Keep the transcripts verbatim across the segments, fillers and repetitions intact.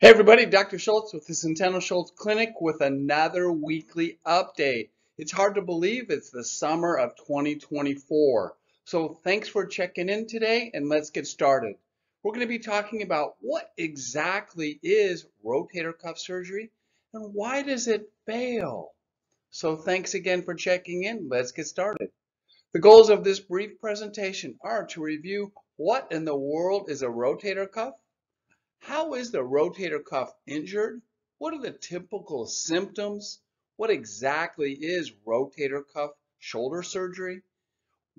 Hey everybody, Doctor Schultz with the Centeno-Schultz Clinic with another weekly update. It's hard to believe it's the summer of twenty twenty-four. So thanks for checking in today and let's get started. We're going to be talking about what exactly is rotator cuff surgery and why does it fail? So thanks again for checking in. Let's get started. The goals of this brief presentation are to review what in the world is a rotator cuff, how is the rotator cuff injured? What are the typical symptoms? What exactly is rotator cuff shoulder surgery?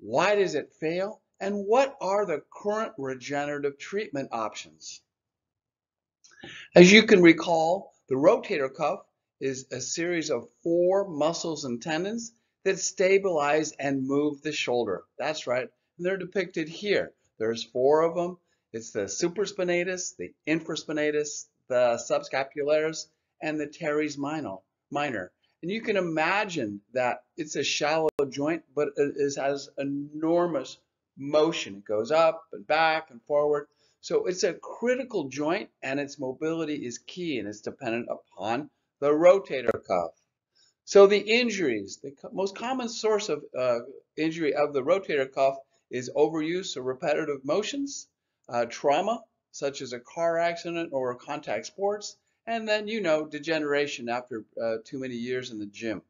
Why does it fail? And what are the current regenerative treatment options? As you can recall, the rotator cuff is a series of four muscles and tendons that stabilize and move the shoulder. That's right, and they're depicted here. There's four of them. It's the supraspinatus, the infraspinatus, the subscapularis, and the teres minor. And you can imagine that it's a shallow joint, but it has enormous motion. It goes up and back and forward. So it's a critical joint, and its mobility is key, and it's dependent upon the rotator cuff. So the injuries, the most common source of uh, injury of the rotator cuff is overuse or repetitive motions. Uh, trauma, such as a car accident or contact sports, and then, you know, degeneration after uh, too many years in the gym.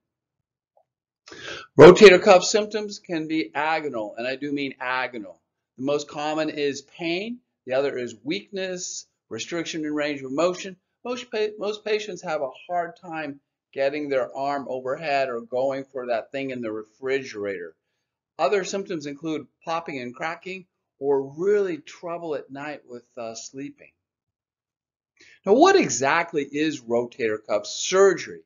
Rotator cuff symptoms can be agonal, and I do mean agonal. The most common is pain. The other is weakness, restriction in range of motion. Most, pa most patients have a hard time getting their arm overhead or going for that thing in the refrigerator. Other symptoms include popping and cracking, or really trouble at night with uh, sleeping. Now, what exactly is rotator cuff surgery?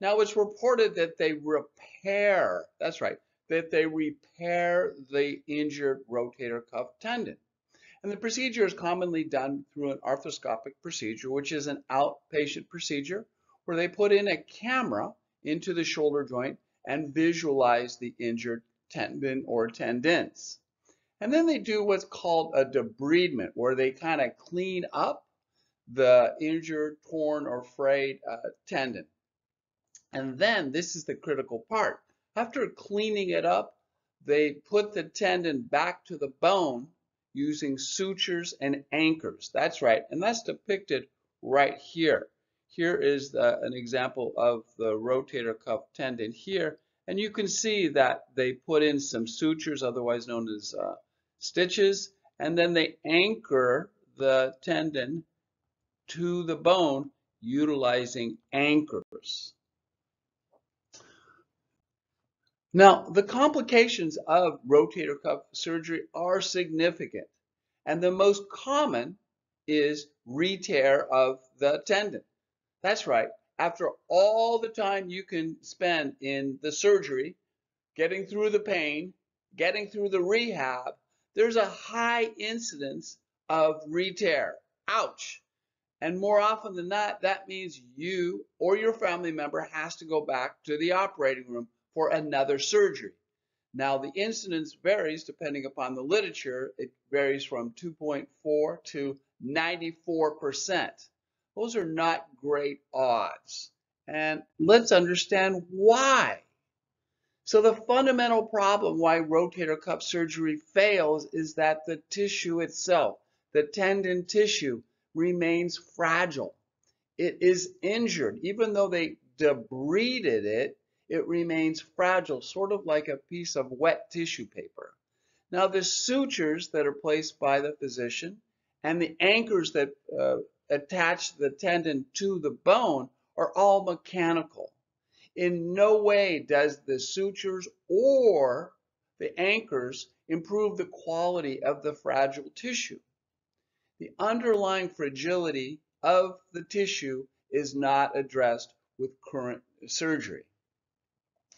Now, it's reported that they repair, that's right, that they repair the injured rotator cuff tendon. And the procedure is commonly done through an arthroscopic procedure, which is an outpatient procedure where they put in a camera into the shoulder joint and visualize the injured tendon or tendons. And then they do what's called a debridement, where they kind of clean up the injured, torn, or frayed uh, tendon. And then this is the critical part. After cleaning it up, they put the tendon back to the bone using sutures and anchors. That's right, and that's depicted right here. Here is the, an example of the rotator cuff tendon here. And you can see that they put in some sutures, otherwise known as uh, stitches, and then they anchor the tendon to the bone utilizing anchors. Now, the complications of rotator cuff surgery are significant, and the most common is re-tear of the tendon. That's right. After all the time you can spend in the surgery, getting through the pain, getting through the rehab, there's a high incidence of re-tear. Ouch! And more often than not, that means you or your family member has to go back to the operating room for another surgery. Now, the incidence varies depending upon the literature. It varies from two point four to ninety-four percent. Those are not great odds. And let's understand why. So the fundamental problem why rotator cuff surgery fails is that the tissue itself, the tendon tissue, remains fragile. It is injured. Even though they debrided it, it remains fragile, sort of like a piece of wet tissue paper. Now, the sutures that are placed by the physician and the anchors that uh, attach the tendon to the bone are all mechanical. In no way does the sutures or the anchors improve the quality of the fragile tissue. The underlying fragility of the tissue is not addressed with current surgery.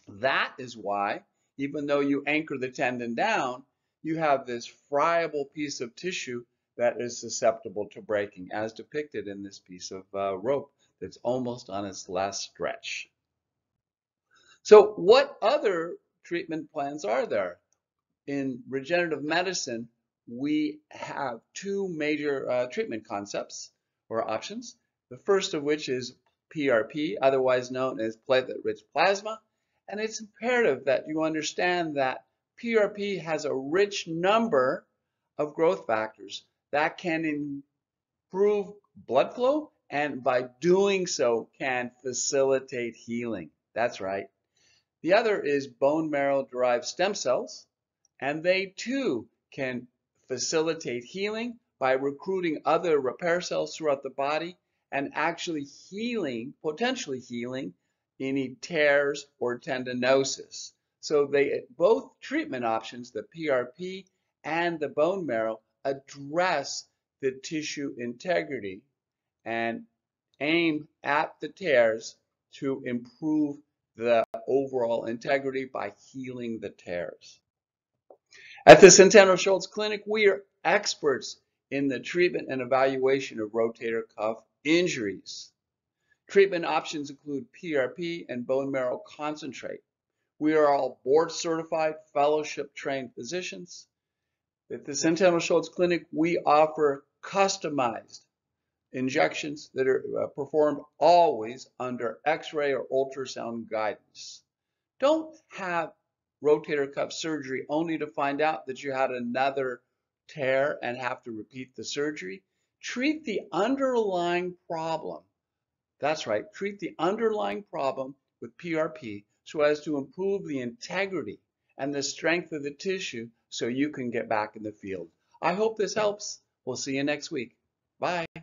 That is why, even though you anchor the tendon down, you have this friable piece of tissue that is susceptible to breaking, as depicted in this piece of uh, rope that's almost on its last stretch. So what other treatment plans are there? In regenerative medicine, we have two major uh, treatment concepts or options. The first of which is P R P, otherwise known as platelet-rich plasma, and it's imperative that you understand that P R P has a rich number of growth factors that can improve blood flow and by doing so can facilitate healing. That's right. The other is bone marrow-derived stem cells, and they too can facilitate healing by recruiting other repair cells throughout the body and actually healing, potentially healing, any tears or tendinosis. So they both treatment options, the P R P and the bone marrow, address the tissue integrity and aim at the tears to improve the overall integrity by healing the tears. At the Centeno-Schultz Clinic, we are experts in the treatment and evaluation of rotator cuff injuries. Treatment options include P R P and bone marrow concentrate. We are all board-certified, fellowship-trained physicians. At the Centeno-Schultz Clinic, we offer customized injections that are performed always under x-ray or ultrasound guidance. Don't have rotator cuff surgery only to find out that you had another tear and have to repeat the surgery. Treat the underlying problem. That's right, treat the underlying problem with P R P so as to improve the integrity and the strength of the tissue so you can get back in the field. I hope this helps. We'll see you next week. Bye.